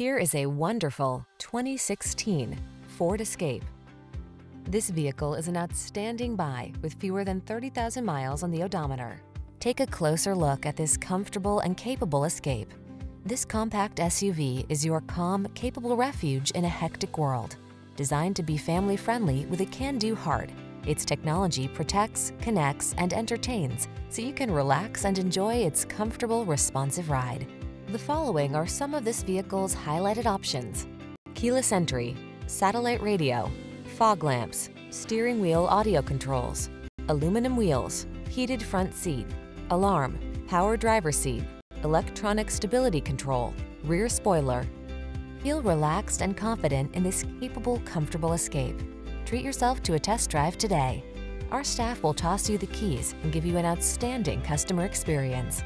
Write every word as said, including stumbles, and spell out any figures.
Here is a wonderful twenty sixteen Ford Escape. This vehicle is an outstanding buy with fewer than thirty thousand miles on the odometer. Take a closer look at this comfortable and capable Escape. This compact S U V is your calm, capable refuge in a hectic world. Designed to be family-friendly with a can-do heart, its technology protects, connects, and entertains, so you can relax and enjoy its comfortable, responsive ride. The following are some of this vehicle's highlighted options: keyless entry, satellite radio, fog lamps, steering wheel audio controls, aluminum wheels, heated front seat, alarm, power driver seat, electronic stability control, rear spoiler. Feel relaxed and confident in this capable, comfortable Escape. Treat yourself to a test drive today. Our staff will toss you the keys and give you an outstanding customer experience.